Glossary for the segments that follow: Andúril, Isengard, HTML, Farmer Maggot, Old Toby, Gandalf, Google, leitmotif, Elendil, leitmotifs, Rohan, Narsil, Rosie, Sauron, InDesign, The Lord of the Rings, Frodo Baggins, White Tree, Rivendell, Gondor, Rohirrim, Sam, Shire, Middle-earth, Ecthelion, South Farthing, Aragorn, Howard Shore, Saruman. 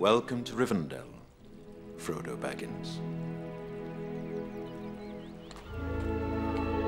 Welcome to Rivendell, Frodo Baggins.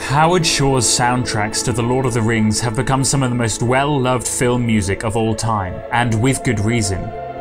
Howard Shore's soundtracks to The Lord of the Rings have become some of the most well-loved film music of all time, and with good reason.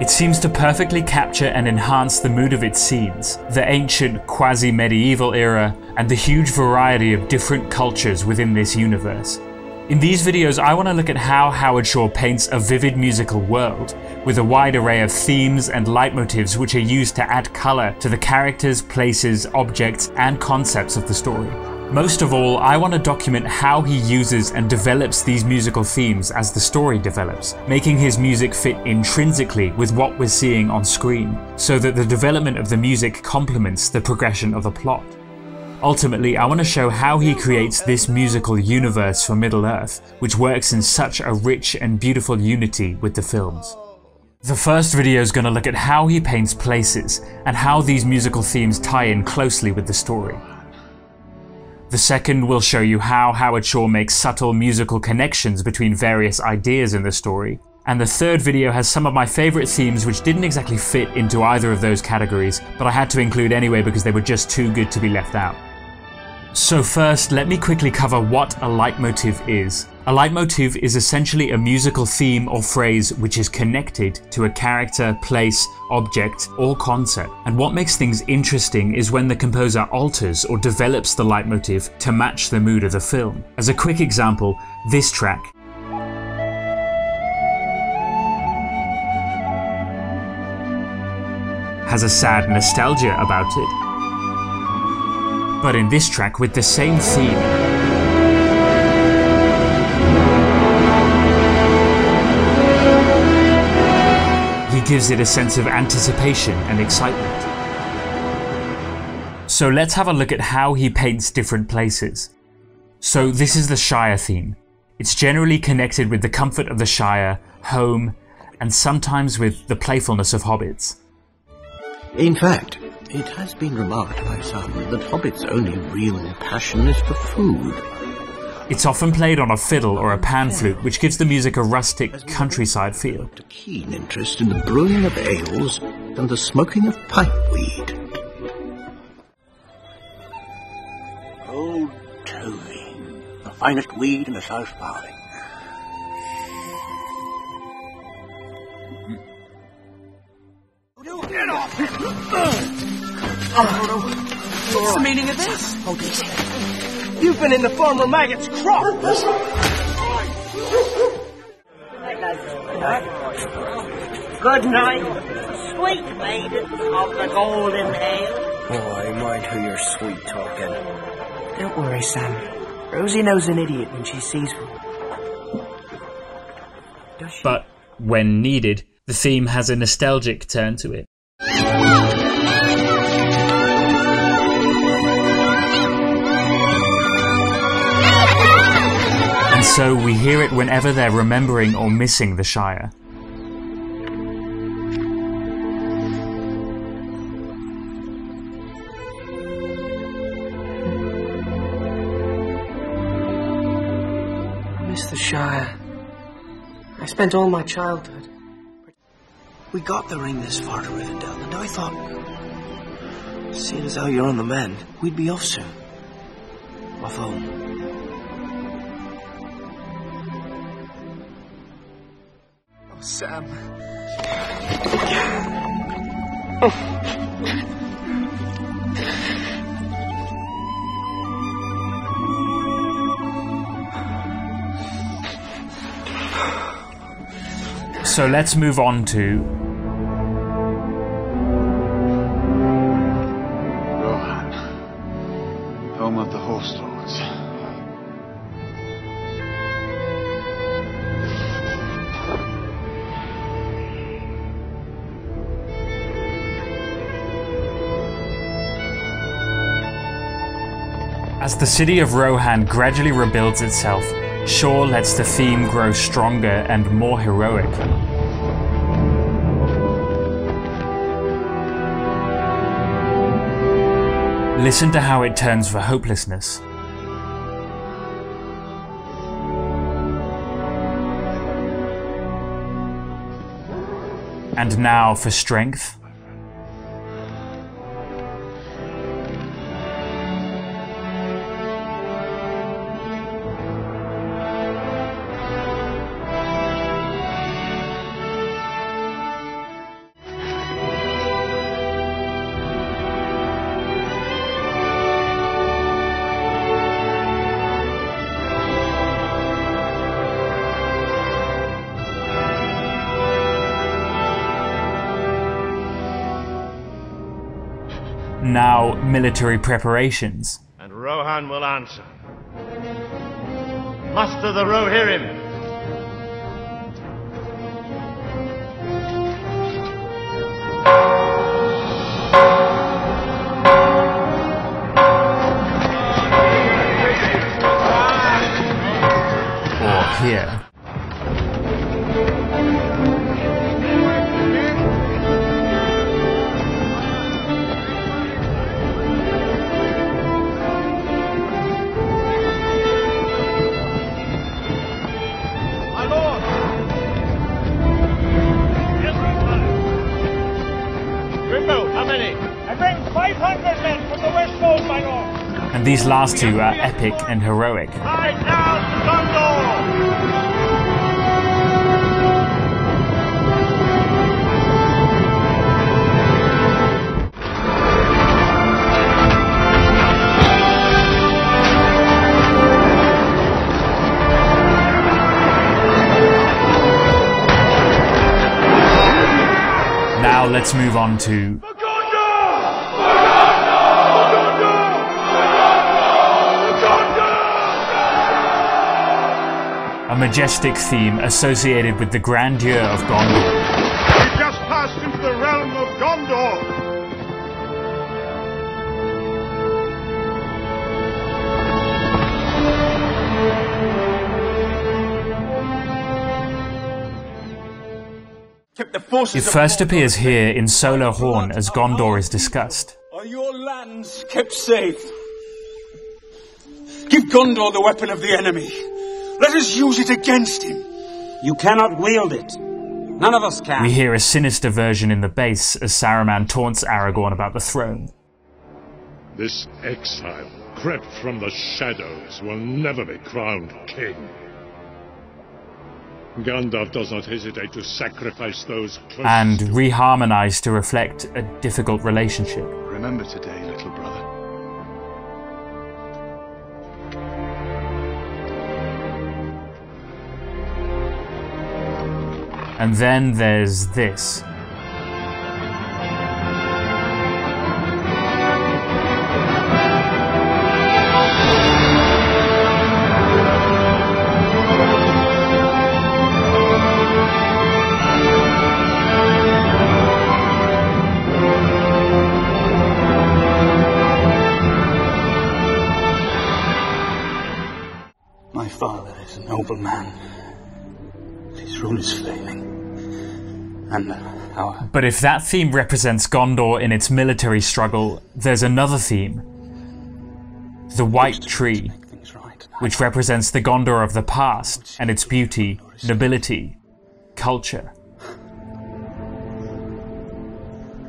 It seems to perfectly capture and enhance the mood of its scenes, the ancient, quasi-medieval era, and the huge variety of different cultures within this universe. In these videos, I want to look at how Howard Shore paints a vivid musical world, with a wide array of themes and leitmotifs which are used to add colour to the characters, places, objects, and concepts of the story. Most of all, I want to document how he uses and develops these musical themes as the story develops, making his music fit intrinsically with what we're seeing on screen, so that the development of the music complements the progression of the plot. Ultimately, I want to show how he creates this musical universe for Middle-earth, which works in such a rich and beautiful unity with the films. The first video is going to look at how he paints places, and how these musical themes tie in closely with the story. The second will show you how Howard Shore makes subtle musical connections between various ideas in the story, and the third video has some of my favourite themes which didn't exactly fit into either of those categories, but I had to include anyway because they were just too good to be left out. So first, let me quickly cover what a leitmotif is. A leitmotif is essentially a musical theme or phrase which is connected to a character, place, object, or concept. And what makes things interesting is when the composer alters or develops the leitmotif to match the mood of the film. As a quick example, this track. Has a sad nostalgia about it. But in this track, with the same theme, he gives it a sense of anticipation and excitement. So let's have a look at how he paints different places. So this is the Shire theme. It's generally connected with the comfort of the Shire, home, and sometimes with the playfulness of hobbits. In fact, it has been remarked by some that hobbits' only real passion is for food. It's often played on a fiddle or a pan flute, which gives the music a rustic, countryside feel. A keen interest in the brewing of ales and the smoking of pipeweed. Old Toby, the finest weed in the South Farthing. Get off him! What's the meaning of this? Hold it here. You've been in the Farmer Maggot's crop! Good night, sweet maiden of the golden ale. Oh, I mind who you're sweet talking. Don't worry, Sam. Rosie knows an idiot when she sees one. But, when needed, the theme has a nostalgic turn to it. And so we hear it whenever they're remembering or missing the Shire. I miss the Shire. I spent all my childhood. We got the ring this far to Rivendell, and I thought, seeing as how you're on the mend, we'd be off soon. Off home. Sam. So let's move on to Rohan, home of the Horsethorns. As the city of Rohan gradually rebuilds itself, Shore lets the theme grow stronger and more heroic. Listen to how it turns for hopelessness. And now for strength. Now, military preparations. And Rohan will answer. Muster the Rohirrim. Or here. And these last two are epic and heroic. Now let's move on to a majestic theme associated with the grandeur of Gondor. We just passed into the realm of Gondor! It first appears here in Solar Horn as Gondor is discussed. Are your lands kept safe? Give Gondor the weapon of the enemy. Let us use it against him. You cannot wield it. None of us can. We hear a sinister version in the bass as Saruman taunts Aragorn about the throne. This exile, crept from the shadows, will never be crowned king. Gandalf does not hesitate to sacrifice those close and reharmonize to reflect a difficult relationship. Remember today, little brother. And then there's this. My father is a noble man. His rule is failing. But if that theme represents Gondor in its military struggle, there's another theme. The White Tree, which represents the Gondor of the past and its beauty, nobility, culture.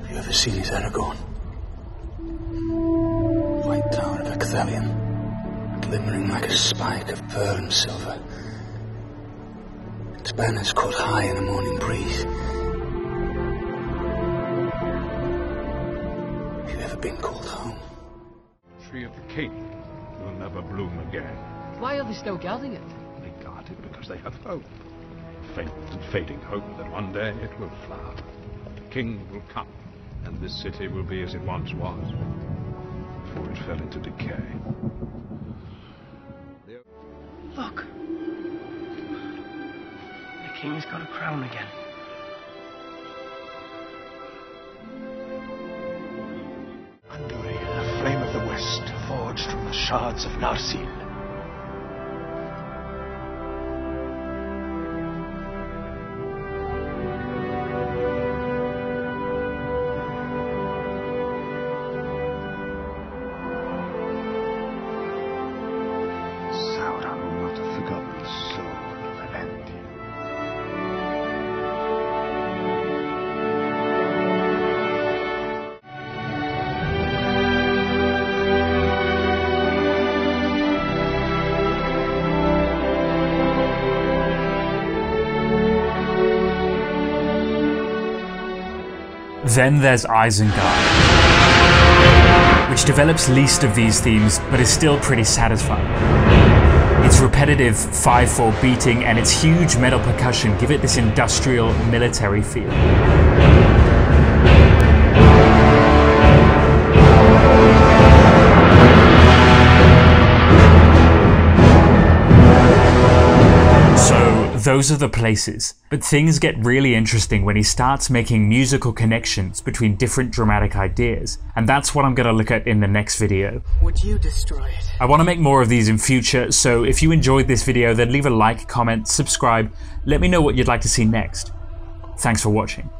Have you ever seen his Aragorn? White Tower of Ecthelion, glimmering like a spike of pearl and silver. Its banners caught high in the morning breeze. Been called home. Tree of the king will never bloom again. Why are they still guarding it? They guard it because they have hope. Faint and fading hope that one day it will flower. The king will come, and this city will be as it once was, before it fell into decay. Look. The king has got a crown again. Andúril, a flame of the west, forged from the shards of Narsil. Sauron will not have forgotten the sword of Elendil. Then there's Isengard, which develops least of these themes, but is still pretty satisfying. Its repetitive 5/4 beating and its huge metal percussion give it this industrial, military feel. Those are the places, but things get really interesting when he starts making musical connections between different dramatic ideas, and that's what I'm going to look at in the next video. Would you destroy it? I want to make more of these in future, so if you enjoyed this video, then leave a like, comment, subscribe, let me know what you'd like to see next. Thanks for watching.